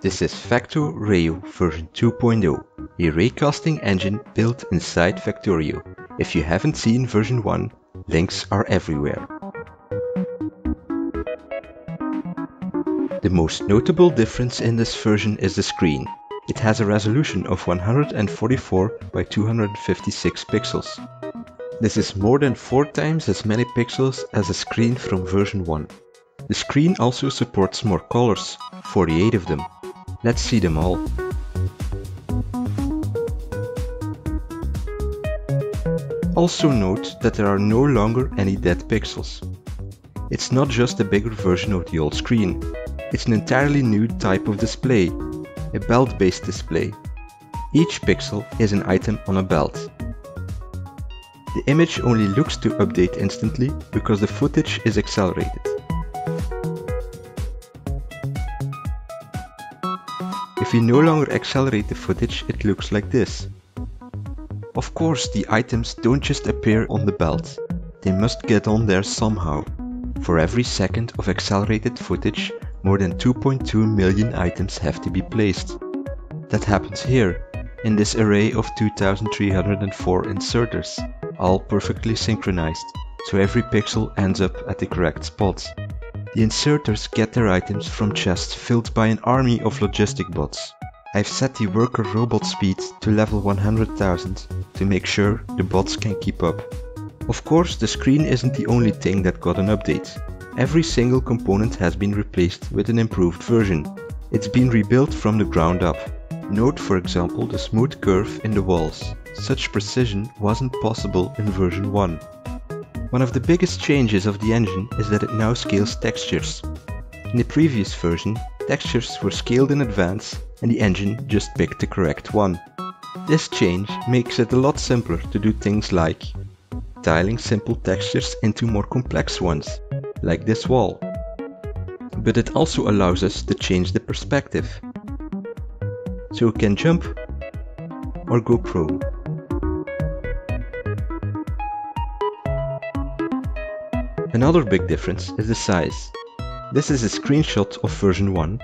This is Factorio version 2.0, a raycasting engine built inside Factorio. If you haven't seen version 1, links are everywhere. The most notable difference in this version is the screen. It has a resolution of 144 by 256 pixels. This is more than 4 times as many pixels as the screen from version 1. The screen also supports more colors, 48 of them. Let's see them all. Also note that there are no longer any dead pixels. It's not just a bigger version of the old screen. It's an entirely new type of display, a belt-based display. Each pixel is an item on a belt. The image only looks to update instantly because the footage is accelerated. If we no longer accelerate the footage, it looks like this. Of course, the items don't just appear on the belt. They must get on there somehow. For every second of accelerated footage, more than 2.2 million items have to be placed. That happens here, in this array of 2304 inserters, all perfectly synchronized, so every pixel ends up at the correct spot. The inserters get their items from chests filled by an army of logistic bots. I've set the worker robot speed to level 100,000 to make sure the bots can keep up. Of course, the screen isn't the only thing that got an update. Every single component has been replaced with an improved version. It's been rebuilt from the ground up. Note, for example, the smooth curve in the walls. Such precision wasn't possible in version 1. One of the biggest changes of the engine is that it now scales textures. In the previous version, textures were scaled in advance and the engine just picked the correct one. This change makes it a lot simpler to do things like tiling simple textures into more complex ones, like this wall. But it also allows us to change the perspective. So we can jump or go pro. Another big difference is the size. This is a screenshot of version 1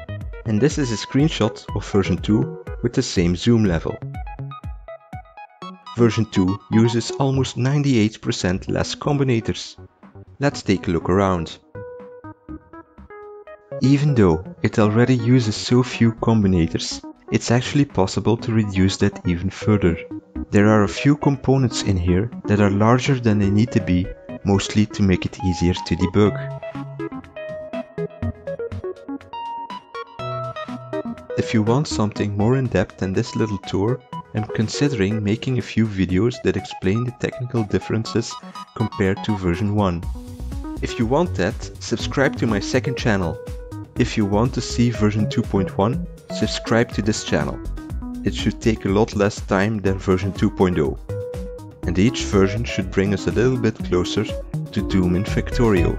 and this is a screenshot of version 2 with the same zoom level. Version 2 uses almost 98% less combinators. Let's take a look around. Even though it already uses so few combinators, it's actually possible to reduce that even further. There are a few components in here that are larger than they need to be, mostly to make it easier to debug. If you want something more in-depth than this little tour, I'm considering making a few videos that explain the technical differences compared to version 1. If you want that, subscribe to my second channel. If you want to see version 2.1, subscribe to this channel. It should take a lot less time than version 2.0. And each version should bring us a little bit closer to Doom in Factorio.